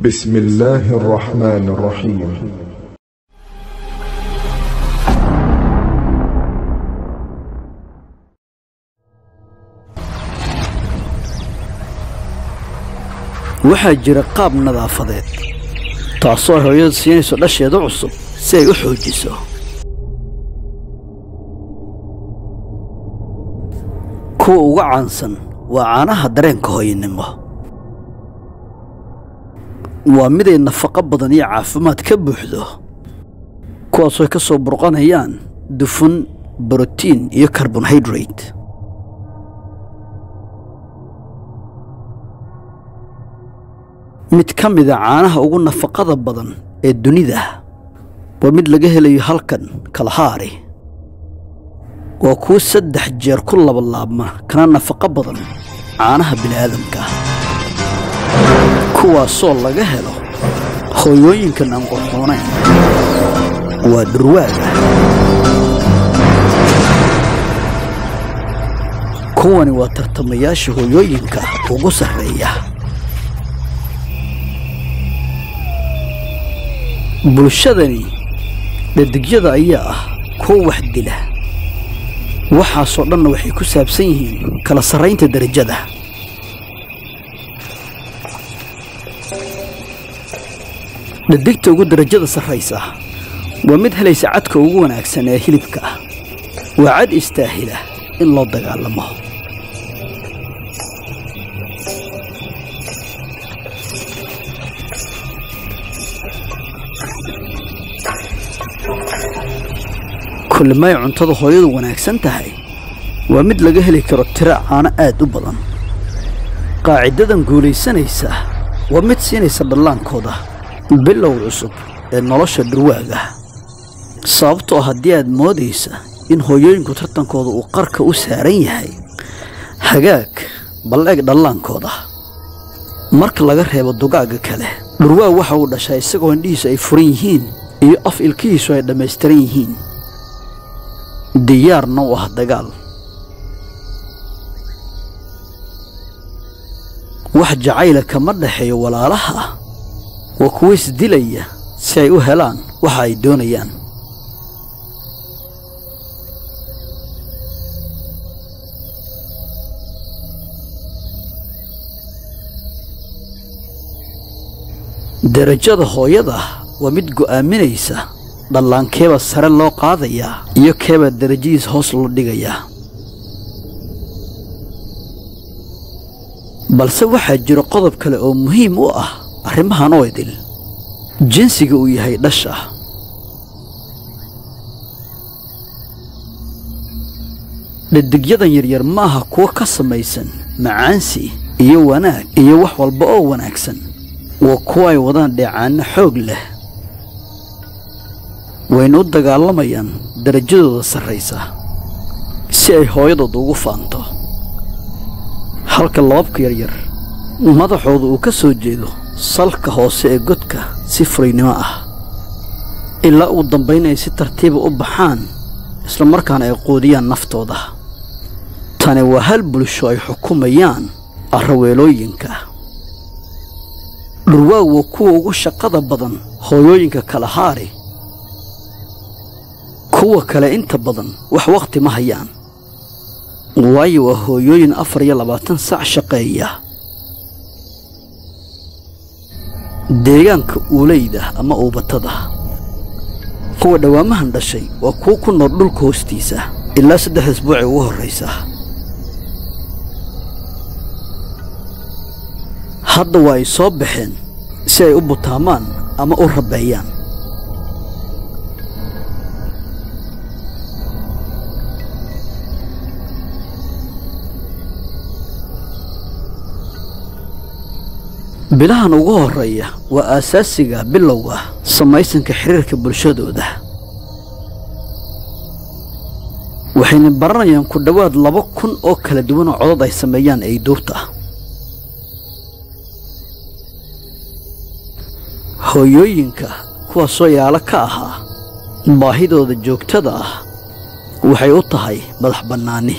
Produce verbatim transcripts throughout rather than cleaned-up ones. بسم الله الرحمن الرحيم. waxaa jira qaab nadaafadeed taasoo hooyadu siinayso dhasheeda cusub si ay u xoojiso. kuwa ugu caansan waa caanaha dareenka hooyanimo. waa mid ay nafaqo badan iyo caafimaad ka buuxdo, kuwaasoo ka soo burqanayaan dufun, borotiin iyo carbohydrate. mid ka mid ah caanaha ugu nafaqada badan ee dunida waa mid laga helayo halkan Kalahari. waa kuwa saddex jeer ku laba laabma kana nafaqo badan caanaha bini'aadamka, kuwaasoo laga helo hooyooyinkan aan qorxoonayn. waa durwaaga. kuwani waa tartamayaasha hooyooyinka ugu sarreeya. bulshadani dhadigyada ayaa ah kuwa wax dila, waxaasoo dhanna waxay ku saabsan yihiin kala sarraynta darajada. dhadigta ugu darajada sarraysa waa mid helaysa cadka ugu wanaagsan ee hilibka ah. waa cad istaahila in loo dagaalamo. kulmay cuntada hooyadu wanaagsan tahay waa mid laga heli karo tiro caano aad u badan. qaacidadan guulaysanaysa waa mid siinaysa dhallaankooda bilow cusub ee nolosha durwaaga, sababtoo haddii aad moodaysa in hooyooyinku tartankooda uu qarka u saaran yahay, hagaag bal eeg dhallaankooda. marka laga reebo dugaaga kale, durwaag waxa uu dhashaa isagoo indhihiisu ay furan yihiin iyo af ilkihiisu ay dhammaystiran yihiin, diyaarna u ah dagaal. wax jacayla kama dhexeeyo walaalaha waa kuwa isdilaya si ay u helaan waxa ay doonayaan. darajada hooyada waa mid go'aaminaysa dhallaankeeba sare loo qaadayaa iyo keeba darajadiisa hoos loo dhigayaa. balse waxaa jira qodob kale oo muhiim u ah arrimahan oo idil. jinsiga uu yahay dhasha. dhadigyadan yaryar maaha kuwo ka samaysan macaansi iyo wanaag iyo wax walba oo wanaagsan. waa kuwa ay wadaan dheecaano xoog leh. wayna u dagaalamayaan darajadooda sarraysa si ay hooyadood ugu faanto. halka loobka yaryar madaxooda uu ka soo jeedo salka hoose ee godka si furaynimo ah, ilaa ugu dambayn ay si tartiiba u baxaan isla markaana ay quudiyaan naftooda. tani waa hal bulsho ay xukumayaan arraweelooyinka. dhurwaag waa kuwa ugu shaqada badan hooyooyinka Kalahari. kuwa kale inta badan wax waqti ma hayaan, waayo waa hooyooyin afar iyo labaatan sac shaqeeya. deegaanka uuleyda ama uubatada. kuwa dhawaamahan dhashay waa kuwa ku nool dhulka hoostiisa ilaa saddex isbuuc ugu horraysa. hadda waa ay soo baxeen si ay u butaamaan ama u rabeeyaan. bilahan ugu horreeya waa aasaasiga bilowga samaysanka xiriirka bulshadooda. waxayna baranayaan ku dhowaad laba kun oo kala duwan oo codad ay sameeyaan ay duurta. hooyooyinka kuwaasoo yaalo ka ahaa baahidooda joogtada ah waxay u tahay madax bannaani.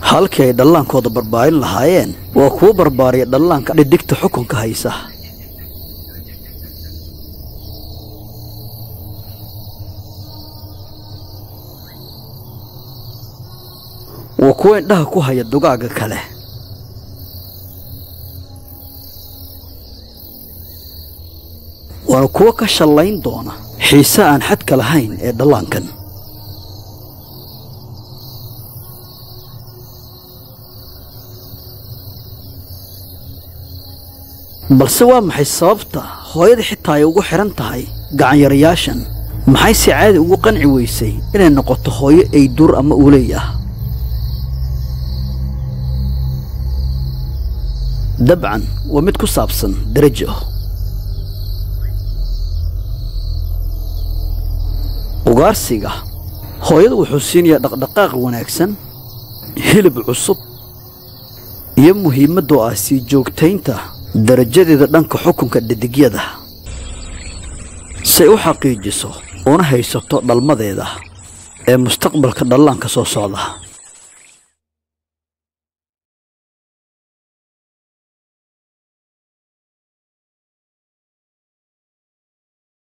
halkii ay dhallaankooda barbaarin lahaayeen waa kuwa barbaariya dhallaanka dhigta xukunka haysa وكو إنها كوها يدوغاغا كاله وكو كاشالاين دونا حيسا أن حد كالهين إدلانكن بل سوا محي صابتا هويد حتى يوغو حرانتهاي قاعن يرياشن محي سعاد يوغو قنعي ويسي إن النقطة هوي أي دور أما أوليه دبعا ومتكو صابسن درجه وغارسيغا هويد وحسين يا دقدقاق وناكسن هلب عصب يم مهمة دعاسي جوكتينتا درجة دي دانك حكم كالددقية ده سيو حقيجيسو ونهيسو تقدل مدى ده المستقبل كدلان كسو صالح